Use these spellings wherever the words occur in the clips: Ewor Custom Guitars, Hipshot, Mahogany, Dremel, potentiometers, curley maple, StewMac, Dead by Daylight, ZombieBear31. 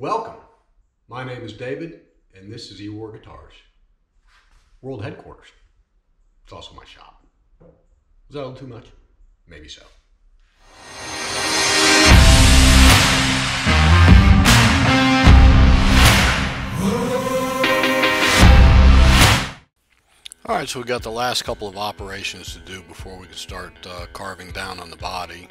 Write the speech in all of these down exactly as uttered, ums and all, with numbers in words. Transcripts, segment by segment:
Welcome. My name is David, and this is Ewor Guitars, world headquarters. It's also my shop. Is that a little too much? Maybe so. All right, so we got the last couple of operations to do before we can start uh, carving down on the body.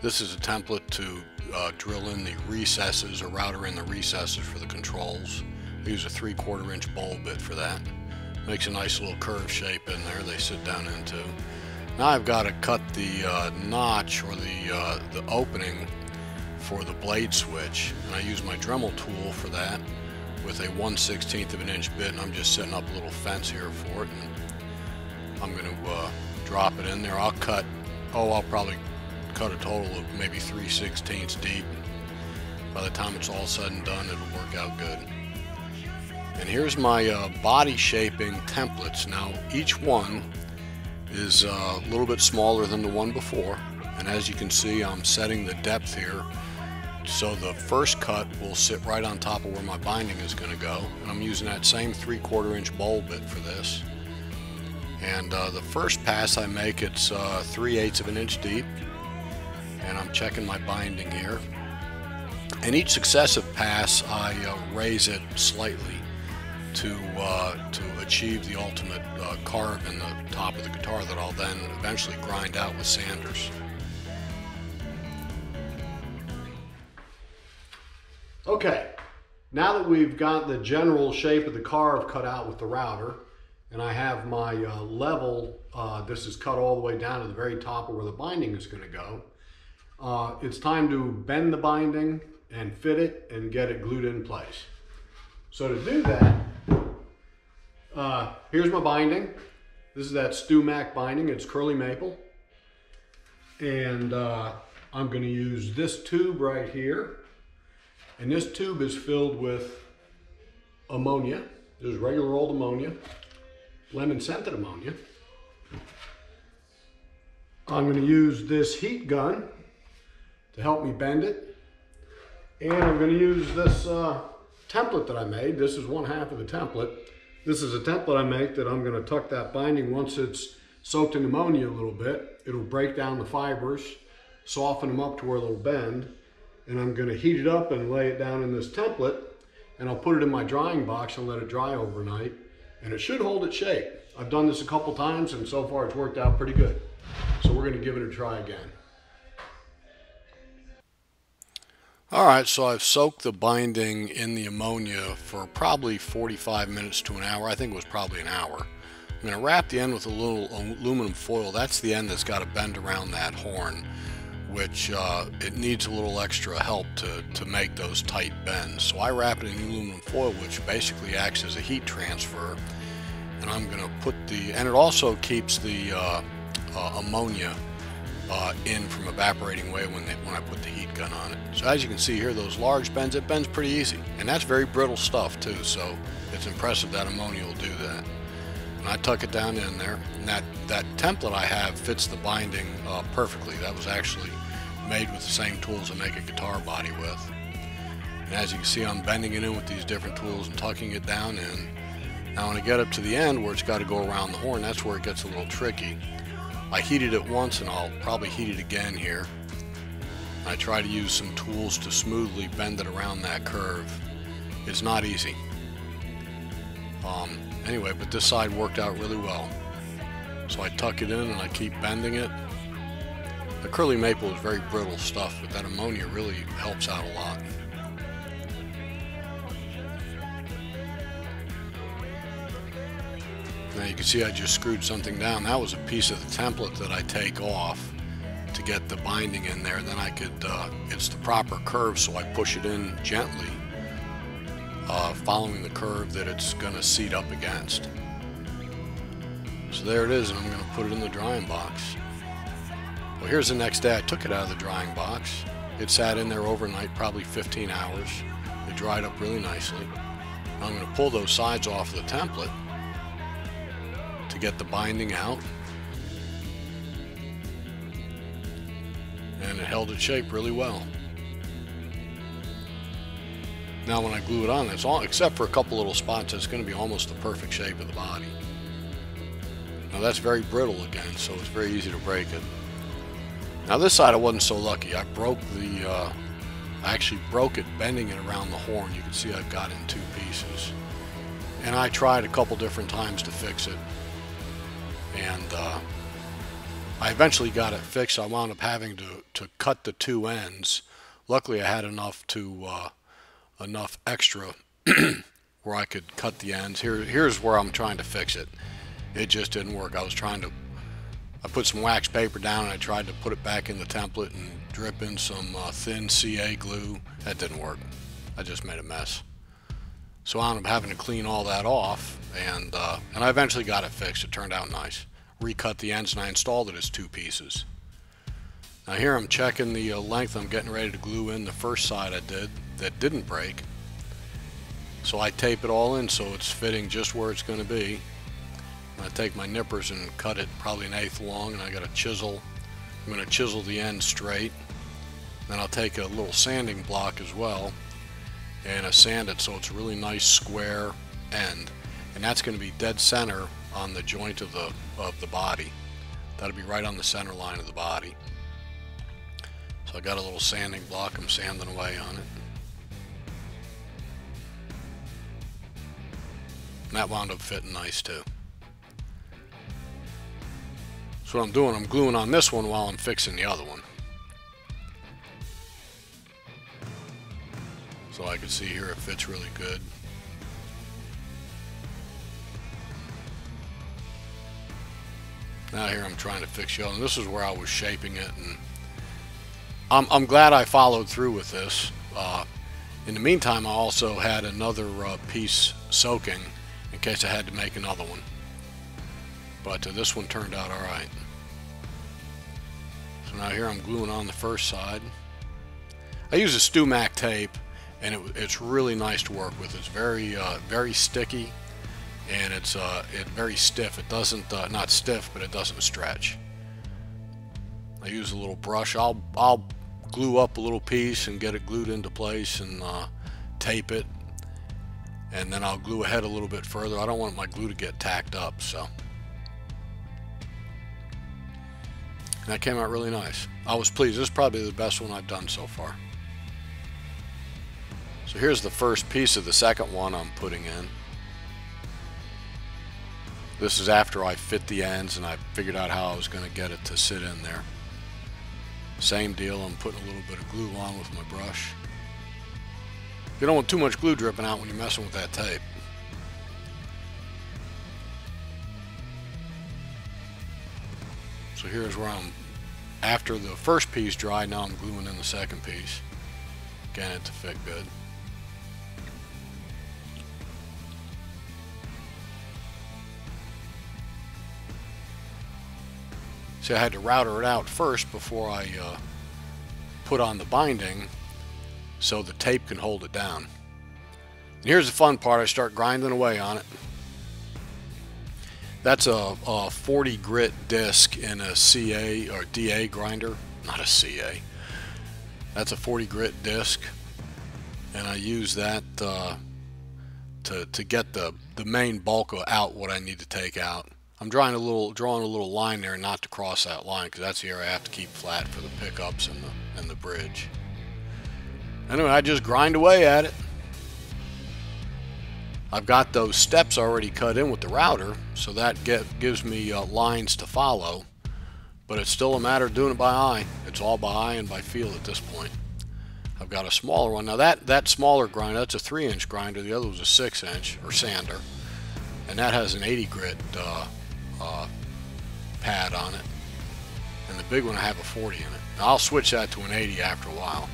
This is a template to uh, drill in the recesses or router in the recesses for the controls. I use a three-quarter inch bowl bit for that. Makes a nice little curved shape in there they sit down into. Now I've got to cut the uh, notch or the, uh, the opening for the blade switch, and I use my Dremel tool for that with a one sixteenth of an inch bit, and I'm just setting up a little fence here for it, and I'm going to uh, drop it in there. I'll cut, oh, I'll probably cut a total of maybe three sixteenths deep. By the time it's all said and done, it'll work out good. And here's my uh, body shaping templates. Now, each one is uh, a little bit smaller than the one before, and as you can see, I'm setting the depth here. So the first cut will sit right on top of where my binding is going to go, and I'm using that same three-quarter inch bowl bit for this. And uh, the first pass I make, it's uh, three-eighths of an inch deep, and I'm checking my binding here. And each successive pass, I uh, raise it slightly to uh, to achieve the ultimate uh, carve in the top of the guitar that I'll then eventually grind out with sanders. Okay, now that we've got the general shape of the carve cut out with the router, and I have my uh, level, uh, this is cut all the way down to the very top of where the binding is going to go, uh, it's time to bend the binding and fit it and get it glued in place. So to do that, uh, here's my binding. This is that StewMac binding, it's curly maple. And uh, I'm going to use this tube right here. And this tube is filled with ammonia. There's regular old ammonia, lemon scented ammonia. I'm going to use this heat gun to help me bend it. And I'm going to use this uh, template that I made. This is one half of the template. This is a template I make that I'm going to tuck that binding. Once it's soaked in ammonia a little bit, it'll break down the fibers, soften them up to where they'll bend. And I'm going to heat it up and lay it down in this template, and I'll put it in my drying box and let it dry overnight, and it should hold its shape. I've done this a couple times, and so far it's worked out pretty good. So we're going to give it a try again. All right, so I've soaked the binding in the ammonia for probably forty-five minutes to an hour. I think it was probably an hour. I'm going to wrap the end with a little aluminum foil. That's the end that's got to bend around that horn, which uh, it needs a little extra help to, to make those tight bends. So I wrap it in aluminum foil, which basically acts as a heat transfer, and I'm going to put the, and it also keeps the uh, uh, ammonia uh, in from evaporating away when, they, when I put the heat gun on it. So as you can see here, those large bends, it bends pretty easy, and that's very brittle stuff too, so it's impressive that ammonia will do that. And I tuck it down in there, and that, that template I have fits the binding uh, perfectly. That was actually made with the same tools I make a guitar body with. And as you can see, I'm bending it in with these different tools and tucking it down in. Now when I get up to the end where it's got to go around the horn, that's where it gets a little tricky. I heated it once, and I'll probably heat it again here. And I try to use some tools to smoothly bend it around that curve. It's not easy. Um, Anyway, but this side worked out really well. So I tuck it in and I keep bending it. The curly maple is very brittle stuff, but that ammonia really helps out a lot. Now you can see I just screwed something down. That was a piece of the template that I take off to get the binding in there. Then I could, uh, it's the proper curve, so I push it in gently. Uh, following the curve that it's going to seat up against. So there it is, and I'm going to put it in the drying box. Well, here's the next day. I took it out of the drying box. It sat in there overnight, probably fifteen hours. It dried up really nicely. I'm going to pull those sides off the template to get the binding out. And it held its shape really well. Now when I glue it on, that's all, except for a couple little spots, it's going to be almost the perfect shape of the body. Now that's very brittle again, so it's very easy to break it. Now this side I wasn't so lucky. I broke the, uh, I actually broke it bending it around the horn. You can see I've got it in two pieces. And I tried a couple different times to fix it. And uh, I eventually got it fixed. I wound up having to, to cut the two ends. Luckily I had enough to uh, enough extra where I could cut the ends. Here, here's where I'm trying to fix it. It just didn't work. I was trying to, I put some wax paper down and I tried to put it back in the template and drip in some uh, thin C A glue. That didn't work. I just made a mess. So I ended up having to clean all that off, and uh, and I eventually got it fixed. It turned out nice. Recut the ends and I installed it as two pieces. Now here I'm checking the uh, length. I'm getting ready to glue in the first side I did that didn't break. So I tape it all in so it's fitting just where it's going to be. I take my nippers and cut it probably an eighth long, and I got a chisel. I'm going to chisel the end straight. Then I'll take a little sanding block as well, and I sand it so it's a really nice square end, and that's going to be dead center on the joint of the of the body. That'll be right on the center line of the body. So I got a little sanding block. I'm sanding away on it. And that wound up fitting nice too. So what I'm doing, I'm gluing on this one while I'm fixing the other one. So I can see here it fits really good. Now here I'm trying to fix the other one. This is where I was shaping it, and I'm, I'm glad I followed through with this. Uh, in the meantime, I also had another uh, piece soaking in case I had to make another one. But uh, this one turned out all right. So now here I'm gluing on the first side. I use a StewMac tape, and it, it's really nice to work with. It's very, uh, very sticky, and it's uh, it very stiff. It doesn't, uh, not stiff, but it doesn't stretch. I use a little brush. I'll, I'll glue up a little piece and get it glued into place and uh, tape it, and then I'll glue ahead a little bit further. I don't want my glue to get tacked up, so. And that came out really nice. I was pleased. This is probably the best one I've done so far. So here's the first piece of the second one I'm putting in. This is after I fit the ends and I figured out how I was going to get it to sit in there. Same deal, I'm putting a little bit of glue on with my brush. You don't want too much glue dripping out when you're messing with that tape. So here's where I'm, after the first piece dried, now I'm gluing in the second piece. Getting it to fit good. See, I had to router it out first before I uh, put on the binding so the tape can hold it down. And here's the fun part, I start grinding away on it. That's a, a forty grit disc in a C A or D A grinder, not a C A. That's a forty grit disc, and I use that uh, to to get the the main bulk out, what I need to take out. I'm drawing a little drawing a little line there, not to cross that line, because that's the area I have to keep flat for the pickups and the and the bridge. Anyway, I just grind away at it. I've got those steps already cut in with the router, so that get, gives me uh, lines to follow, but it's still a matter of doing it by eye. It's all by eye and by feel at this point. I've got a smaller one. Now that, that smaller grinder, that's a three inch grinder, the other was a six inch, or sander, and that has an eighty grit uh, uh, pad on it, and the big one I have a forty in it. Now I'll switch that to an eighty after a while,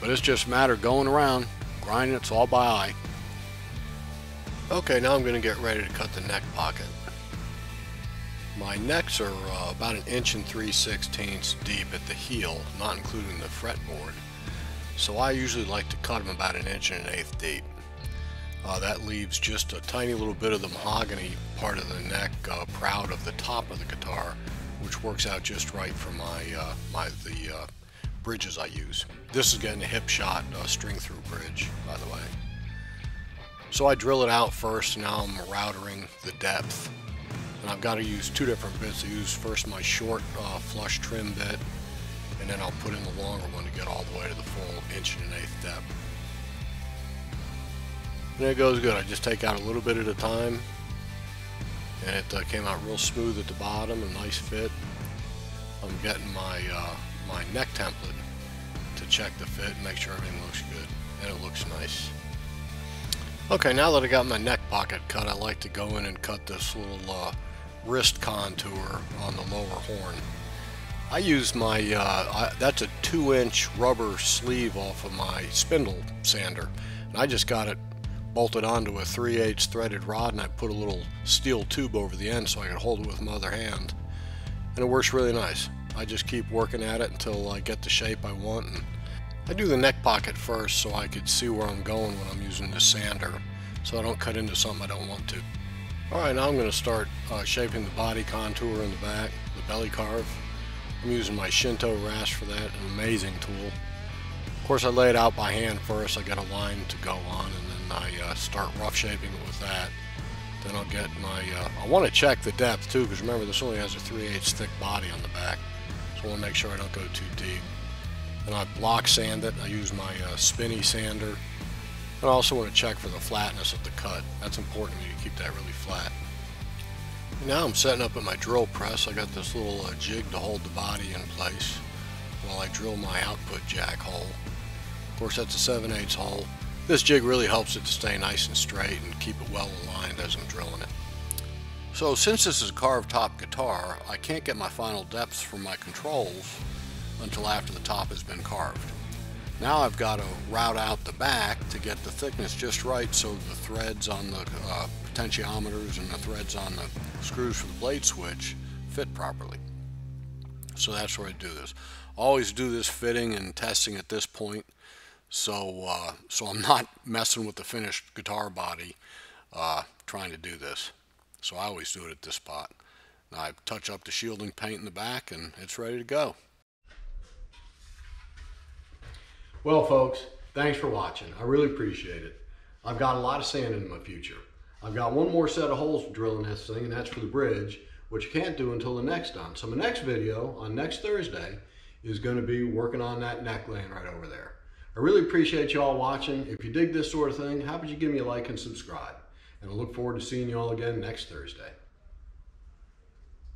but it's just a matter of going around, grinding, it's all by eye. Okay, now I'm going to get ready to cut the neck pocket. My necks are uh, about an inch and three sixteenths deep at the heel, not including the fretboard. So I usually like to cut them about an inch and an eighth deep. Uh, that leaves just a tiny little bit of the mahogany part of the neck uh, proud of the top of the guitar, which works out just right for my uh, my the uh, bridges I use. This is getting a Hipshot uh, string through bridge, by the way. So I drill it out first, and now I'm routering the depth. And I've got to use two different bits. I use first my short uh, flush trim bit, and then I'll put in the longer one to get all the way to the full inch and an eighth depth. And it goes good. I just take out a little bit at a time, and it uh, came out real smooth at the bottom, a nice fit. I'm getting my, uh, my neck template to check the fit and make sure everything looks good, and it looks nice. Okay, now that I got my neck pocket cut, I like to go in and cut this little uh, wrist contour on the lower horn. I use my, uh, I, that's a two inch rubber sleeve off of my spindle sander, and I just got it bolted onto a three eighths threaded rod, and I put a little steel tube over the end so I could hold it with my other hand. And it works really nice. I just keep working at it until I get the shape I want. And I do the neck pocket first so I could see where I'm going when I'm using this sander, so I don't cut into something I don't want to. Alright, now I'm going to start uh, shaping the body contour in the back, the belly carve. I'm using my Shinto rasp for that, an amazing tool. Of course, I lay it out by hand first. I got a line to go on, and then I uh, start rough shaping it with that. Then I'll get my, uh, I want to check the depth too, because remember this only has a three eighths thick body on the back, so I want to make sure I don't go too deep. And I block sand it. I use my uh, spinny sander. And I also want to check for the flatness of the cut. That's important to me, to keep that really flat. And now I'm setting up at my drill press. I got this little uh, jig to hold the body in place while I drill my output jack hole. Of course, that's a seven eighths hole. This jig really helps it to stay nice and straight and keep it well aligned as I'm drilling it. So since this is a carved top guitar, I can't get my final depths from my controls until after the top has been carved. Now I've got to route out the back to get the thickness just right so the threads on the uh, potentiometers and the threads on the screws for the blade switch fit properly. So that's where I do this. Always do this fitting and testing at this point. So, uh, so I'm not messing with the finished guitar body uh, trying to do this. So I always do it at this spot. Now I touch up the shielding paint in the back, and it's ready to go. Well folks, thanks for watching. I really appreciate it. I've got a lot of sand in my future. I've got one more set of holes to drill in this thing, and that's for the bridge, which you can't do until the next time. So my next video on next Thursday is going to be working on that neck laying right over there. I really appreciate you all watching. If you dig this sort of thing, how about you give me a like and subscribe? And I look forward to seeing you all again next Thursday.